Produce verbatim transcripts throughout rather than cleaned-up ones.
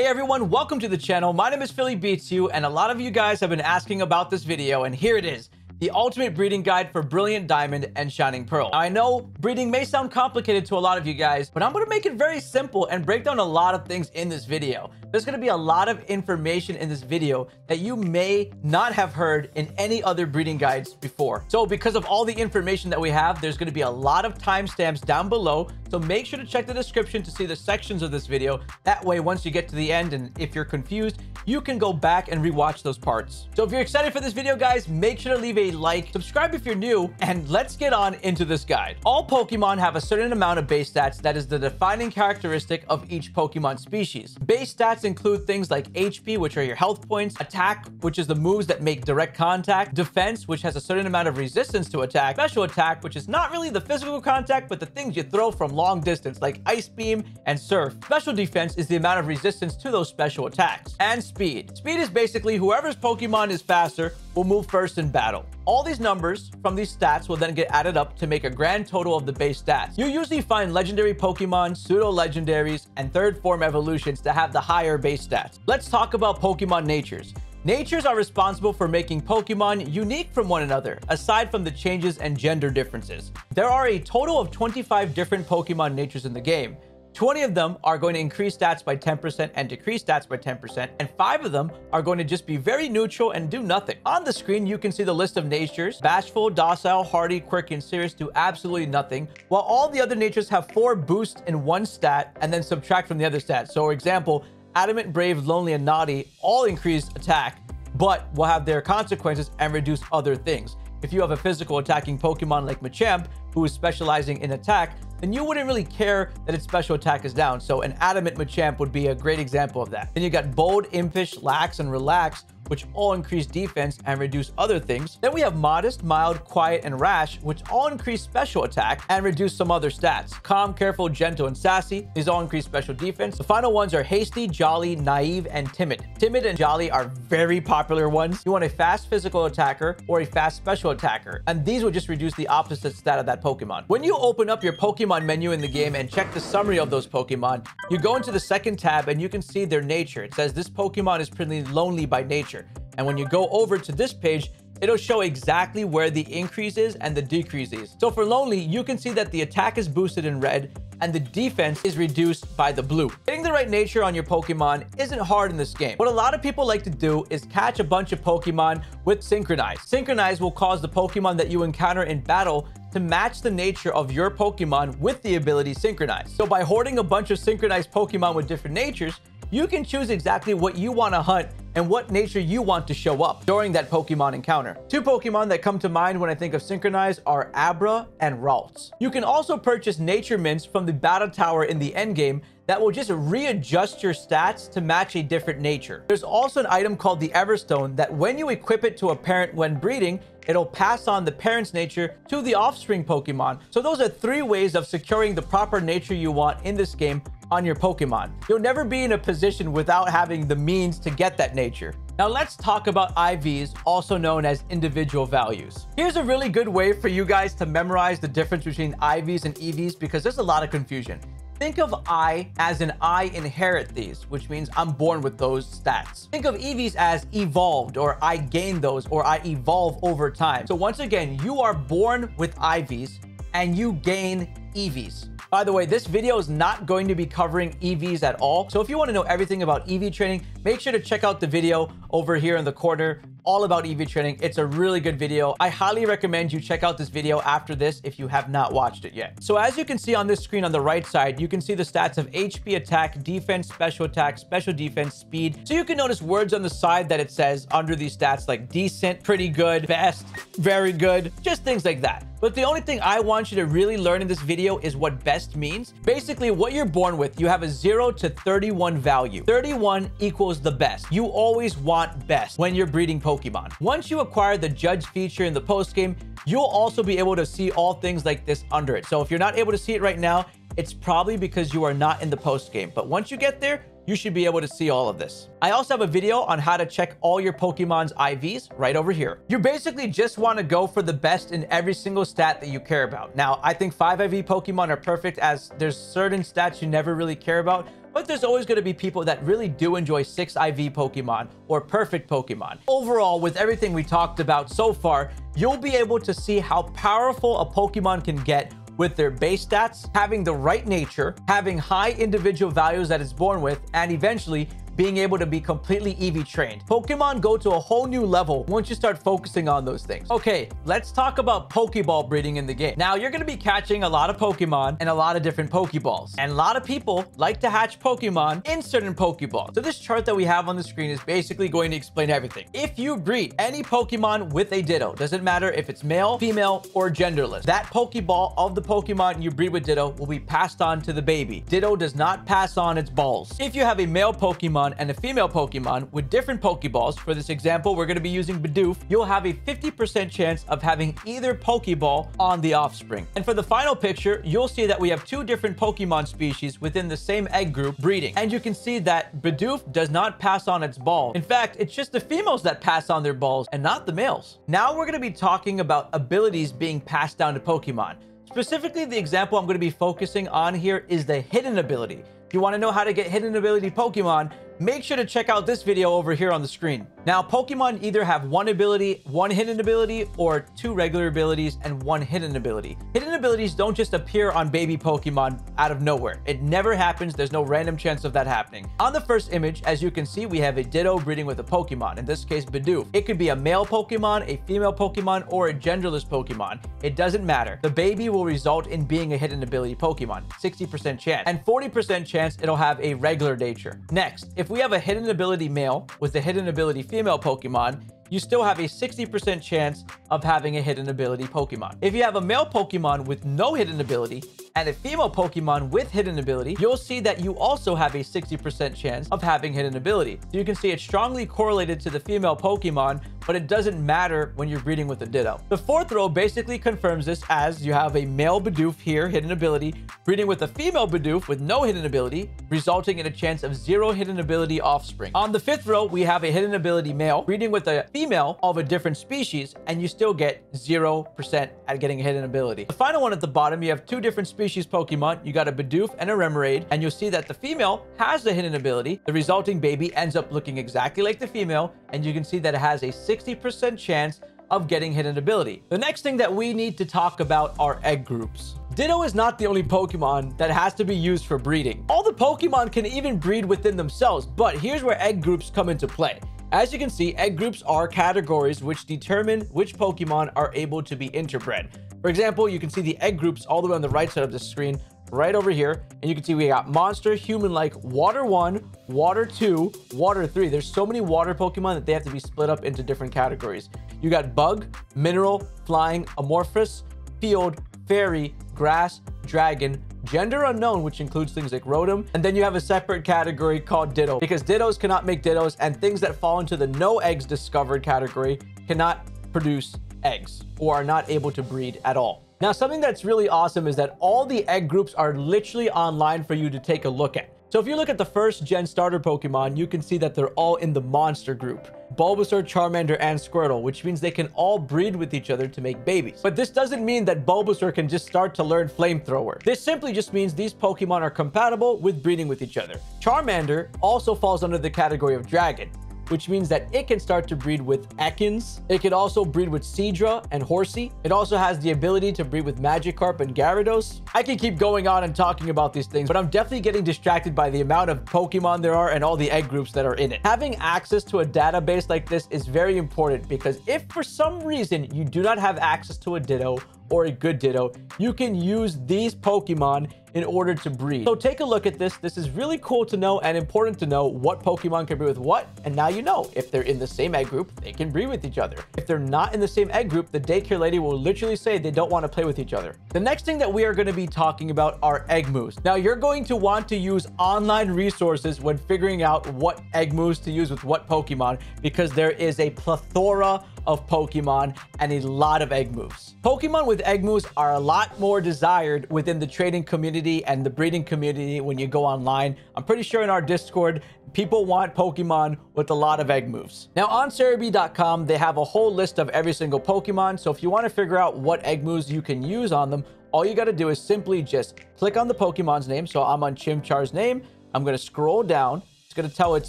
Hey everyone, welcome to the channel. My name is PhillyBeatzU, and a lot of you guys have been asking about this video, and here it is. The ultimate breeding guide for Brilliant Diamond and Shining Pearl. Now, I know breeding may sound complicated to a lot of you guys, but I'm gonna make it very simple and break down a lot of things in this video. There's gonna be a lot of information in this video that you may not have heard in any other breeding guides before. So because of all the information that we have, there's gonna be a lot of timestamps down below. So make sure to check the description to see the sections of this video. That way, once you get to the end and if you're confused, you can go back and rewatch those parts. So if you're excited for this video, guys, make sure to leave a like, subscribe if you're new, and let's get on into this guide. All Pokemon have a certain amount of base stats that is the defining characteristic of each Pokemon species. Base stats include things like H P, which are your health points, attack, which is the moves that make direct contact, defense, which has a certain amount of resistance to attack, special attack, which is not really the physical contact, but the things you throw from long distance, like ice beam and surf. Special defense is the amount of resistance to those special attacks. And speed. Speed is basically whoever's Pokemon is faster will move first in battle. All these numbers from these stats will then get added up to make a grand total of the base stats. You usually find legendary Pokemon, pseudo-legendaries, and third form evolutions that have the higher base stats. Let's talk about Pokemon natures. Natures are responsible for making Pokemon unique from one another, aside from the changes and gender differences. There are a total of twenty-five different Pokemon natures in the game. twenty of them are going to increase stats by ten percent and decrease stats by ten percent, and five of them are going to just be very neutral and do nothing. On the screen, you can see the list of natures. Bashful, docile, hardy, quirky, and serious do absolutely nothing, while all the other natures have four boosts in one stat and then subtract from the other stats. So for example, adamant, brave, lonely, and naughty all increase attack, but will have their consequences and reduce other things. If you have a physical attacking Pokemon like Machamp, who is specializing in attack, then you wouldn't really care that its special attack is down. So an adamant Machamp would be a great example of that. Then you got bold, impish, lax, and relaxed, which all increase defense and reduce other things. Then we have modest, mild, quiet, and rash, which all increase special attack and reduce some other stats. Calm, careful, gentle, and sassy. These all increase special defense. The final ones are hasty, jolly, naive, and timid. Timid and jolly are very popular ones. You want a fast physical attacker or a fast special attacker, and these will just reduce the opposite stat of that Pokemon. When you open up your Pokemon menu in the game and check the summary of those Pokemon, you go into the second tab and you can see their nature. It says this Pokemon is pretty lonely by nature. And when you go over to this page, it'll show exactly where the increase is and the decrease is. So for lonely, you can see that the attack is boosted in red and the defense is reduced by the blue. Getting the right nature on your Pokemon isn't hard in this game. What a lot of people like to do is catch a bunch of Pokemon with Synchronize. Synchronize will cause the Pokemon that you encounter in battle to match the nature of your Pokemon with the ability Synchronize. So by hoarding a bunch of Synchronized Pokemon with different natures, you can choose exactly what you want to hunt and what nature you want to show up during that Pokemon encounter. Two Pokemon that come to mind when I think of Synchronize are Abra and Ralts. You can also purchase Nature Mints from the Battle Tower in the endgame that will just readjust your stats to match a different nature. There's also an item called the Everstone that when you equip it to a parent when breeding, it'll pass on the parent's nature to the offspring Pokemon. So those are three ways of securing the proper nature you want in this game on your Pokemon. You'll never be in a position without having the means to get that nature. Now let's talk about I Vs, also known as individual values. Here's a really good way for you guys to memorize the difference between I Vs and E Vs because there's a lot of confusion. Think of I as in I inherit these, which means I'm born with those stats. Think of E Vs as evolved, or I gain those, or I evolve over time. So once again, you are born with I Vs and you gain E Vs. By the way, this video is not going to be covering E Vs at all. So if you want to know everything about E V training, make sure to check out the video over here in the corner all about E V training. It's a really good video. I highly recommend you check out this video after this if you have not watched it yet. So as you can see on this screen on the right side, you can see the stats of H P, attack, defense, special attack, special defense, speed. So you can notice words on the side that it says under these stats like decent, pretty good, best, very good, just things like that. But the only thing I want you to really learn in this video is what best means. Basically, what you're born with, you have a zero to thirty-one value. thirty-one equals the best. You always want best when you're breeding Pokemon. Once you acquire the judge feature in the postgame, you'll also be able to see all things like this under it. So if you're not able to see it right now, it's probably because you are not in the postgame. But once you get there, you should be able to see all of this. I also have a video on how to check all your Pokemon's I Vs right over here. You basically just want to go for the best in every single stat that you care about. Now, I think five I V Pokemon are perfect, as there's certain stats you never really care about, but there's always going to be people that really do enjoy six I V Pokemon or perfect Pokemon. Overall, with everything we talked about so far, you'll be able to see how powerful a Pokemon can get with their base stats, having the right nature, having high individual values that it's born with, and eventually being able to be completely E V trained. Pokemon go to a whole new level once you start focusing on those things. Okay, let's talk about Pokeball breeding in the game. Now, you're gonna be catching a lot of Pokemon and a lot of different Pokeballs. And a lot of people like to hatch Pokemon in certain Pokeballs. So this chart that we have on the screen is basically going to explain everything. If you breed any Pokemon with a Ditto, doesn't matter if it's male, female, or genderless, that Pokeball of the Pokemon you breed with Ditto will be passed on to the baby. Ditto does not pass on its balls. If you have a male Pokemon and a female Pokemon with different Pokeballs, for this example, we're going to be using Bidoof, you'll have a fifty percent chance of having either Pokeball on the offspring. And for the final picture, you'll see that we have two different Pokemon species within the same egg group breeding. And you can see that Bidoof does not pass on its ball. In fact, it's just the females that pass on their balls and not the males. Now we're going to be talking about abilities being passed down to Pokemon. Specifically, the example I'm going to be focusing on here is the hidden ability. If you want to know how to get hidden ability Pokemon, make sure to check out this video over here on the screen. Now, Pokemon either have one ability, one hidden ability, or two regular abilities and one hidden ability. Hidden abilities don't just appear on baby Pokemon out of nowhere. It never happens. There's no random chance of that happening. On the first image, as you can see, we have a Ditto breeding with a Pokemon, in this case, Bidoof. It could be a male Pokemon, a female Pokemon, or a genderless Pokemon. It doesn't matter. The baby will result in being a hidden ability Pokemon, sixty percent chance, and forty percent chance it'll have a regular nature. Next, if we have a hidden ability male with a hidden ability female Pokemon, you still have a sixty percent chance of having a hidden ability Pokemon. If you have a male Pokemon with no hidden ability and a female Pokemon with hidden ability, you'll see that you also have a sixty percent chance of having hidden ability. So you can see it's strongly correlated to the female Pokemon, but it doesn't matter when you're breeding with a Ditto. The fourth row basically confirms this, as you have a male Bidoof here, hidden ability, breeding with a female Bidoof with no hidden ability, resulting in a chance of zero hidden ability offspring. On the fifth row, we have a hidden ability male, breeding with a female of a different species, and you still get zero percent at getting a hidden ability. The final one at the bottom, you have two different species Pokemon. You got a Bidoof and a Remoraid, and you'll see that the female has the hidden ability. The resulting baby ends up looking exactly like the female, and you can see that it has a sixty percent chance of getting hidden ability. The next thing that we need to talk about are egg groups. Ditto is not the only Pokemon that has to be used for breeding. All the Pokemon can even breed within themselves, but here's where egg groups come into play. As you can see, egg groups are categories which determine which Pokemon are able to be interbred. For example, you can see the egg groups all the way on the right side of the screen, right over here. And you can see we got monster, human-like, water one, water two, water three. There's so many water Pokemon that they have to be split up into different categories. You got bug, mineral, flying, amorphous, field, fairy, grass, dragon, gender unknown, which includes things like Rotom, and then you have a separate category called Ditto, because Dittos cannot make Dittos, and things that fall into the no eggs discovered category cannot produce eggs or are not able to breed at all. Now, something that's really awesome is that all the egg groups are literally online for you to take a look at. So if you look at the first gen starter Pokemon, you can see that they're all in the monster group. Bulbasaur, Charmander, and Squirtle, which means they can all breed with each other to make babies. But this doesn't mean that Bulbasaur can just start to learn Flamethrower. This simply just means these Pokemon are compatible with breeding with each other. Charmander also falls under the category of Dragon, which means that it can start to breed with Ekans. It can also breed with Seadra and Horsey. It also has the ability to breed with Magikarp and Gyarados. I can keep going on and talking about these things, but I'm definitely getting distracted by the amount of Pokemon there are and all the egg groups that are in it. Having access to a database like this is very important, because if for some reason you do not have access to a Ditto or a good Ditto, you can use these Pokemon in order to breed. So take a look at this. This is really cool to know and important to know what Pokemon can breed with what. And now you know, if they're in the same egg group, they can breed with each other. If they're not in the same egg group, the daycare lady will literally say they don't want to play with each other. The next thing that we are going to be talking about are egg moves. Now, you're going to want to use online resources when figuring out what egg moves to use with what Pokemon, because there is a plethora of Pokemon and a lot of egg moves. Pokemon with egg moves are a lot more desired within the trading community and the breeding community when you go online. I'm pretty sure in our Discord, people want Pokemon with a lot of egg moves. Now on Cerebee dot com, they have a whole list of every single Pokemon. So if you want to figure out what egg moves you can use on them, all you got to do is simply just click on the Pokemon's name. So I'm on Chimchar's name. I'm going to scroll down. It's going to tell its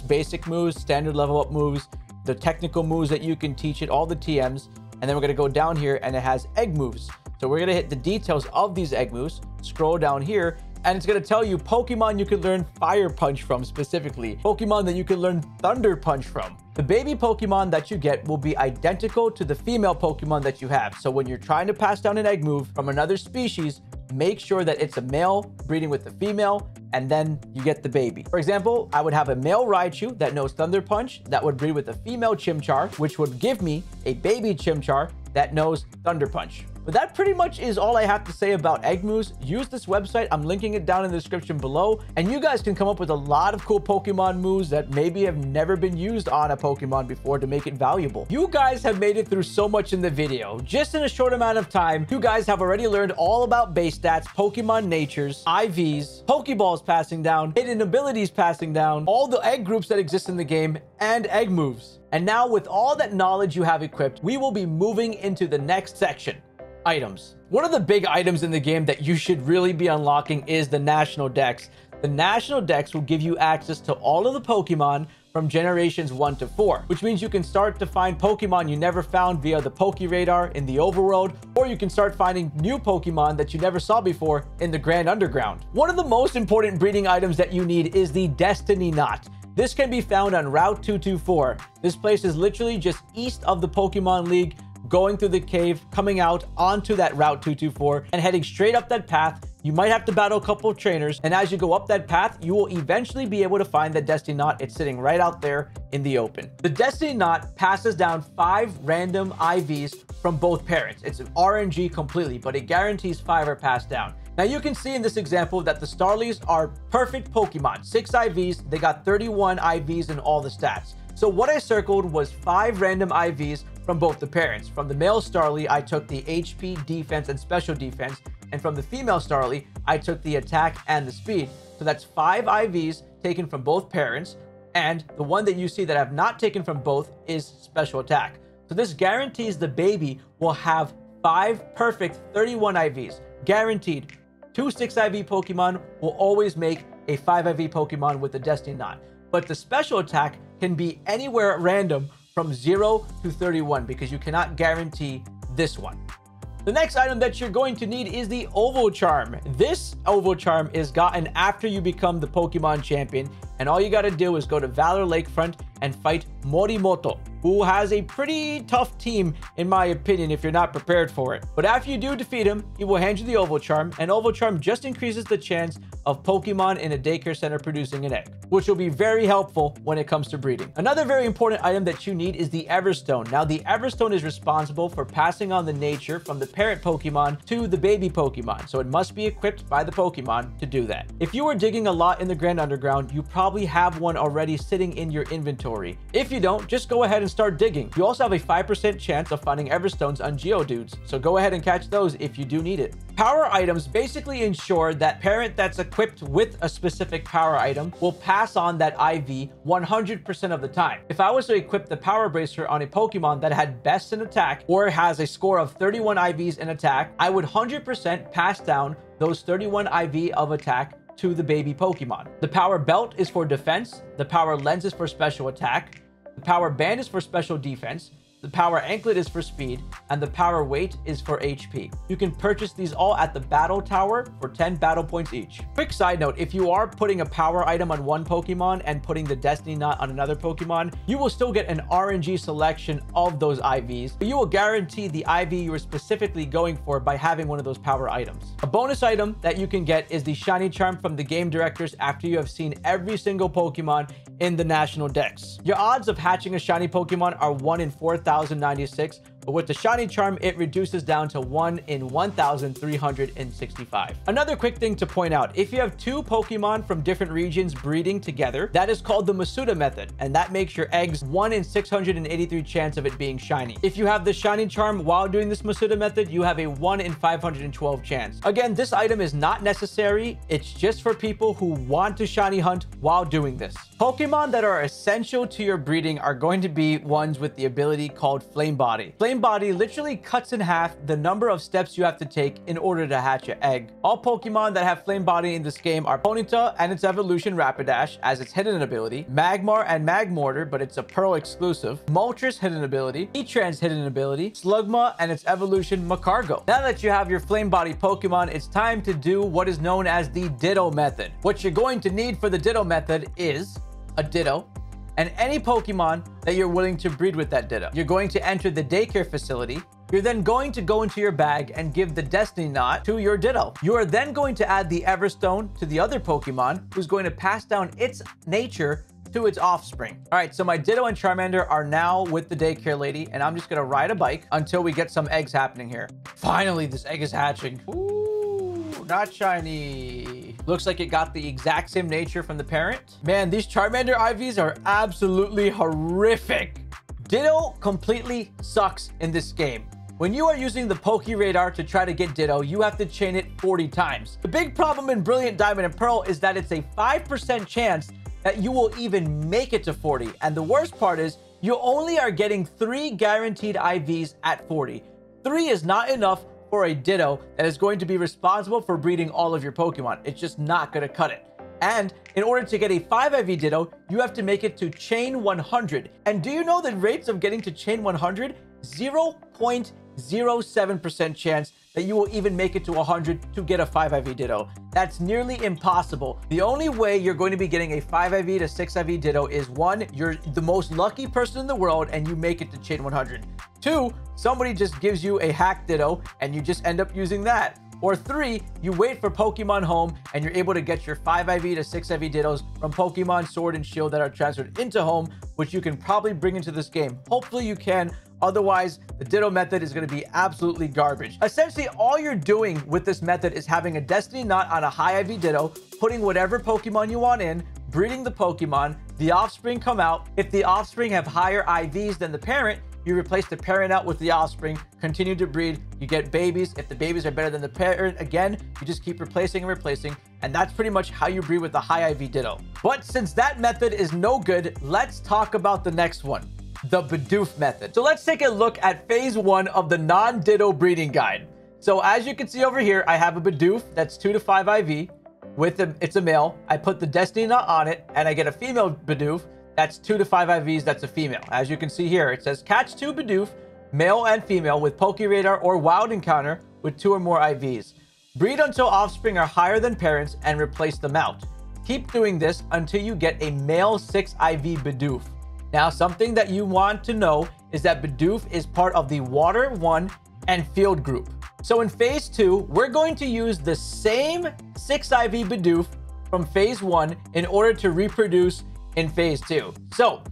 basic moves, standard level up moves, the technical moves that you can teach it, all the T Ms. And then we're going to go down here and it has egg moves. So we're going to hit the details of these egg moves, scroll down here, and it's going to tell you Pokemon you can learn Fire Punch from specifically, Pokemon that you can learn Thunder Punch from. The baby Pokemon that you get will be identical to the female Pokemon that you have. So when you're trying to pass down an egg move from another species, make sure that it's a male breeding with a female, and then you get the baby. For example, I would have a male Raichu that knows Thunder Punch that would breed with a female Chimchar, which would give me a baby Chimchar that knows Thunder Punch. But that pretty much is all I have to say about egg moves. Use this website. I'm linking it down in the description below. And you guys can come up with a lot of cool Pokemon moves that maybe have never been used on a Pokemon before to make it valuable. You guys have made it through so much in the video. Just in a short amount of time, you guys have already learned all about base stats, Pokemon natures, I Vs, Pokeballs passing down, hidden abilities passing down, all the egg groups that exist in the game, and egg moves. And now with all that knowledge you have equipped, we will be moving into the next section. Items. One of the big items in the game that you should really be unlocking is the National Dex. The National Dex will give you access to all of the Pokemon from generations one to four, which means you can start to find Pokemon you never found via the Poke Radar in the overworld, or you can start finding new Pokemon that you never saw before in the Grand Underground. One of the most important breeding items that you need is the Destiny Knot. This can be found on Route two twenty-four. This place is literally just east of the Pokemon League, going through the cave, coming out onto that Route two twenty-four and heading straight up that path. You might have to battle a couple of trainers, and as you go up that path, you will eventually be able to find the Destiny Knot. It's sitting right out there in the open. The Destiny Knot passes down five random I Vs from both parents. It's an R N G completely, but it guarantees five are passed down. Now you can see in this example that the Starlies are perfect Pokemon. Six I Vs, they got thirty-one I Vs in all the stats. So what I circled was five random I Vs from both the parents. From the male Starly, I took the H P, defense, and special defense. And from the female Starly, I took the attack and the speed. So that's five I Vs taken from both parents. And the one that you see that I have not taken from both is special attack. So this guarantees the baby will have five perfect thirty-one I Vs. Guaranteed. Two six I V Pokemon will always make a five I V Pokemon with the Destiny Knot. But the special attack can be anywhere at random from zero to thirty-one, because you cannot guarantee this one. The next item that you're going to need is the Oval Charm. This Oval Charm is gotten after you become the Pokemon champion, and all you got to do is go to Valor Lakefront and fight Morimoto, who has a pretty tough team, in my opinion, if you're not prepared for it. But after you do defeat him, he will hand you the Oval Charm, and Oval Charm just increases the chance of Pokemon in a daycare center producing an egg, which will be very helpful when it comes to breeding. Another very important item that you need is the Everstone. Now, the Everstone is responsible for passing on the nature from the parent Pokemon to the baby Pokemon, so it must be equipped by the Pokemon to do that. If you were digging a lot in the Grand Underground, you probably have one already sitting in your inventory. If you don't, just go ahead and start digging. You also have a five percent chance of finding Everstones on Geodudes, so go ahead and catch those if you do need it. Power items basically ensure that parent that's equipped with a specific power item will pass on that I V one hundred percent of the time. If I was to equip the Power Bracer on a Pokemon that had best in attack or has a score of thirty-one I Vs in attack, I would one hundred percent pass down those thirty-one I V of attack to the baby Pokemon. The Power Belt is for defense, the Power Lens is for special attack, the Power Band is for special defense, the Power Anklet is for speed, and the Power Weight is for H P. You can purchase these all at the Battle Tower for ten battle points each. Quick side note, if you are putting a power item on one Pokemon and putting the Destiny Knot on another Pokemon, you will still get an R N G selection of those I Vs, but you will guarantee the I V you are specifically going for by having one of those power items. A bonus item that you can get is the Shiny Charm from the game directors after you have seen every single Pokemon in the National Dex. Your odds of hatching a Shiny Pokemon are one in four thousand ninety-six, But with the Shiny Charm, it reduces down to one in one thousand three hundred sixty-five. Another quick thing to point out, if you have two Pokemon from different regions breeding together, that is called the Masuda Method, and that makes your eggs one in six hundred eighty-three chance of it being shiny. If you have the Shiny Charm while doing this Masuda Method, you have a one in five hundred twelve chance. Again, this item is not necessary. It's just for people who want to shiny hunt while doing this. Pokemon that are essential to your breeding are going to be ones with the ability called Flame Body. Flame Body literally cuts in half the number of steps you have to take in order to hatch an egg. All Pokemon that have Flame Body in this game are Ponyta and its evolution Rapidash as its hidden ability, Magmar and Magmortar, but it's a Pearl exclusive, Moltres hidden ability, Heatran's hidden ability, Slugma and its evolution Macargo. Now that you have your Flame Body Pokemon, it's time to do what is known as the Ditto Method. What you're going to need for the Ditto Method is a Ditto, and any Pokemon that you're willing to breed with that Ditto. You're going to enter the daycare facility. You're then going to go into your bag and give the Destiny Knot to your Ditto. You are then going to add the Everstone to the other Pokemon, who's going to pass down its nature to its offspring. All right, so my Ditto and Charmander are now with the daycare lady, and I'm just gonna ride a bike until we get some eggs happening here. Finally, this egg is hatching. Ooh, not shiny. Looks like it got the exact same nature from the parent. Man, these Charmander I Vs are absolutely horrific. Ditto completely sucks in this game. When you are using the Poke Radar to try to get Ditto, you have to chain it forty times. The big problem in Brilliant Diamond and Pearl is that it's a five percent chance that you will even make it to forty. And the worst part is you only are getting three guaranteed I Vs at forty. Three is not enough for a Ditto that is going to be responsible for breeding all of your Pokemon. It's just not gonna cut it. And in order to get a five I V Ditto, you have to make it to chain one hundred. And do you know the rates of getting to chain one hundred? zero point zero seven percent chance that you will even make it to one hundred to get a five I V Ditto. That's nearly impossible. The only way you're going to be getting a five I V to six I V Ditto is one, you're the most lucky person in the world and you make it to chain one hundred. Two, somebody just gives you a hack Ditto and you just end up using that. Or three, you wait for Pokemon Home and you're able to get your five I V to six I V Dittos from Pokemon Sword and Shield that are transferred into Home, which you can probably bring into this game. Hopefully you can. Otherwise, the Ditto method is going to be absolutely garbage. Essentially, all you're doing with this method is having a Destiny Knot on a high I V Ditto, putting whatever Pokemon you want in, breeding the Pokemon, the offspring come out. If the offspring have higher I Vs than the parent, you replace the parent out with the offspring, continue to breed, you get babies. If the babies are better than the parent, again, you just keep replacing and replacing. And that's pretty much how you breed with a high I V Ditto. But since that method is no good, let's talk about the next one, the Bidoof method. So let's take a look at phase one of the non-Ditto breeding guide. So as you can see over here, I have a Bidoof that's two to five I V with a, it's a male. I put the Destiny Knot on it and I get a female Bidoof. That's two to five I Vs, that's a female. As you can see here, it says catch two Bidoof, male and female with Poke Radar or Wild Encounter with two or more I Vs. Breed until offspring are higher than parents and replace them out. Keep doing this until you get a male six I V Bidoof. Now, something that you want to know is that Bidoof is part of the Water one and Field group. So in phase two, we're going to use the same six I V Bidoof from phase one in order to reproduce in phase two. So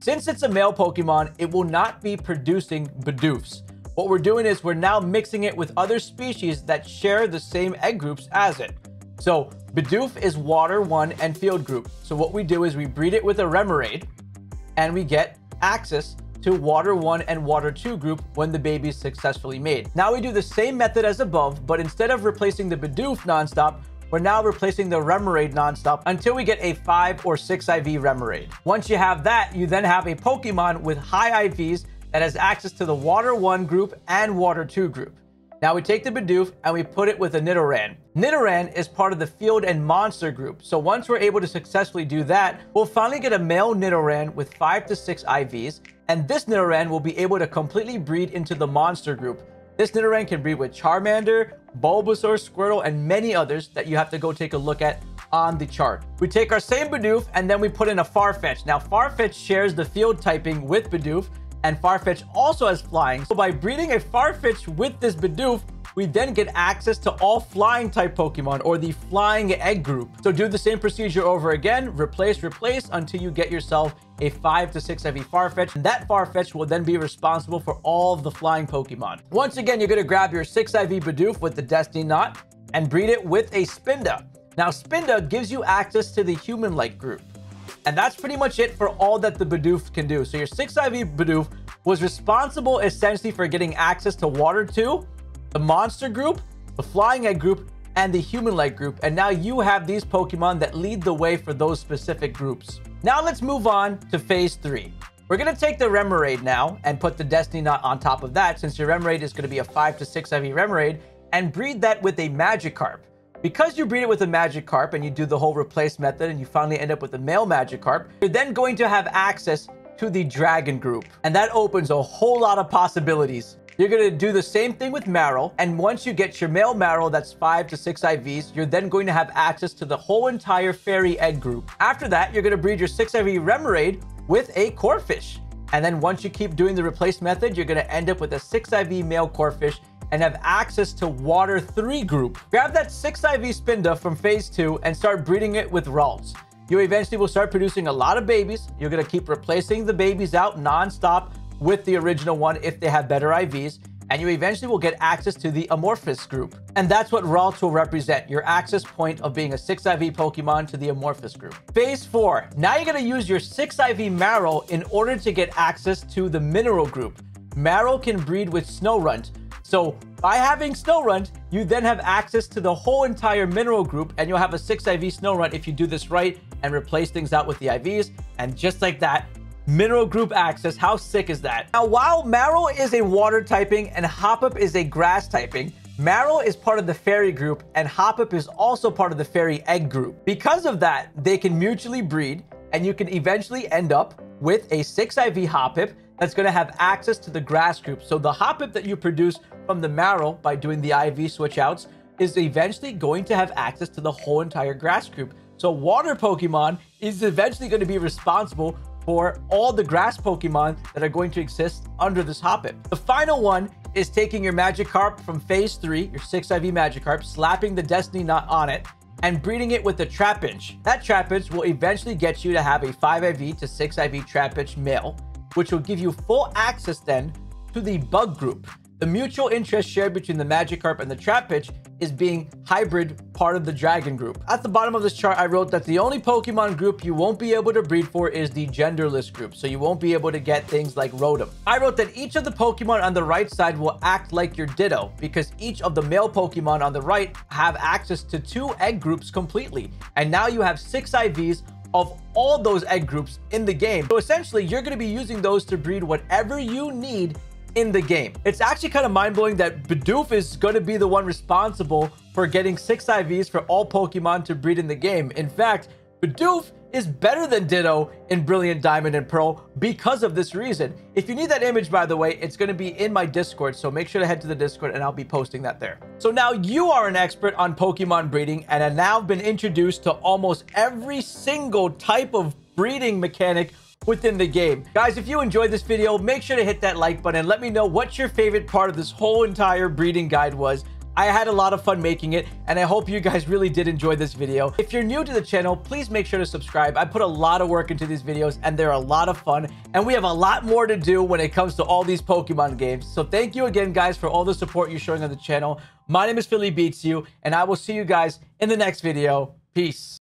since it's a male Pokemon, it will not be producing Bidoofs. What we're doing is we're now mixing it with other species that share the same egg groups as it. So Bidoof is Water one and Field group. So what we do is we breed it with a Remoraid and we get access to Water one and Water two group when the baby is successfully made. Now we do the same method as above, but instead of replacing the Bidoof nonstop, we're now replacing the Remoraid nonstop until we get a five or six I V Remoraid. Once you have that, you then have a Pokemon with high I Vs that has access to the Water one group and Water two group. Now we take the Bidoof and we put it with a Nidoran. Nidoran is part of the Field and Monster group. So once we're able to successfully do that, we'll finally get a male Nidoran with five to six I Vs. And this Nidoran will be able to completely breed into the Monster group. This Nidoran can breed with Charmander, Bulbasaur, Squirtle, and many others that you have to go take a look at on the chart. We take our same Bidoof and then we put in a Farfetch'd. Now Farfetch'd shares the field typing with Bidoof and Farfetch'd also has flying. So by breeding a Farfetch'd with this Bidoof, we then get access to all flying type Pokemon, or the flying egg group. So do the same procedure over again, replace, replace, until you get yourself a five to six heavy Farfetch'd, and that Farfetch'd will then be responsible for all of the flying Pokemon. Once again, you're going to grab your six I V Bidoof with the Destiny Knot and breed it with a Spinda. Now, Spinda gives you access to the human-like group, and that's pretty much it for all that the Bidoof can do. So your six I V Bidoof was responsible essentially for getting access to Water two, the monster group, the flying egg group, and the human-like group, and now you have these Pokemon that lead the way for those specific groups. Now let's move on to phase three. We're gonna take the Remoraid now and put the Destiny Knot on top of that, since your Remoraid is gonna be a five to six heavy Remoraid, and breed that with a Magikarp. Because you breed it with a Magikarp and you do the whole replace method and you finally end up with a male Magikarp, you're then going to have access to the dragon group, and that opens a whole lot of possibilities. You're going to do the same thing with Marill, and once you get your male Marill that's five to six I Vs, you're then going to have access to the whole entire fairy egg group. After that, you're going to breed your six I V Remoraid with a Corfish, and then once you keep doing the replace method, you're going to end up with a six I V male Corfish and have access to Water three group. Grab that six I V Spinda from phase two and start breeding it with Ralts. You eventually will start producing a lot of babies. You're going to keep replacing the babies out non-stop with the original one if they have better I Vs, and you eventually will get access to the amorphous group. And that's what Ralts will represent, your access point of being a six I V Pokemon to the amorphous group. Phase four, now you're gonna use your six I V Marill in order to get access to the mineral group. Marill can breed with Snowrunt. So by having Snowrunt, you then have access to the whole entire mineral group, and you'll have a six I V Snowrunt if you do this right and replace things out with the I Vs. And just like that, mineral group access. How sick is that? Now, while Marill is a water typing and Hoppip is a grass typing, Marill is part of the fairy group and Hoppip is also part of the fairy egg group. Because of that, they can mutually breed, and you can eventually end up with a six I V Hoppip that's going to have access to the grass group. So the Hoppip that you produce from the Marill by doing the I V switch outs is eventually going to have access to the whole entire grass group. So water Pokemon is eventually going to be responsible for all the grass Pokemon that are going to exist under this Hoppip. The final one is taking your Magikarp from phase three, your six I V Magikarp, slapping the Destiny Knot on it, and breeding it with the Trapinch. That Trapinch will eventually get you to have a five I V to six I V Trapinch male, which will give you full access then to the bug group. The mutual interest shared between the Magikarp and the Trapinch is being hybrid part of the dragon group. At the bottom of this chart, I wrote that the only Pokemon group you won't be able to breed for is the genderless group, so you won't be able to get things like Rotom. I wrote that each of the Pokemon on the right side will act like your Ditto, because each of the male Pokemon on the right have access to two egg groups completely, and now you have six I Vs of all those egg groups in the game. So essentially, you're going to be using those to breed whatever you need in the game. It's actually kind of mind-blowing that Bidoof is going to be the one responsible for getting six I Vs for all Pokemon to breed in the game. In fact, Bidoof is better than Ditto in Brilliant Diamond and Pearl because of this reason. If you need that image, by the way, it's going to be in my Discord, so make sure to head to the Discord and I'll be posting that there. So now you are an expert on Pokemon breeding and have now been introduced to almost every single type of breeding mechanic within the game. Guys, if you enjoyed this video, make sure to hit that like button and let me know what your favorite part of this whole entire breeding guide was. I had a lot of fun making it, and I hope you guys really did enjoy this video. If you're new to the channel, please make sure to subscribe. I put a lot of work into these videos, and they're a lot of fun, and we have a lot more to do when it comes to all these Pokemon games. So thank you again, guys, for all the support you're showing on the channel. My name is PhillyBeatzU, and I will see you guys in the next video. Peace.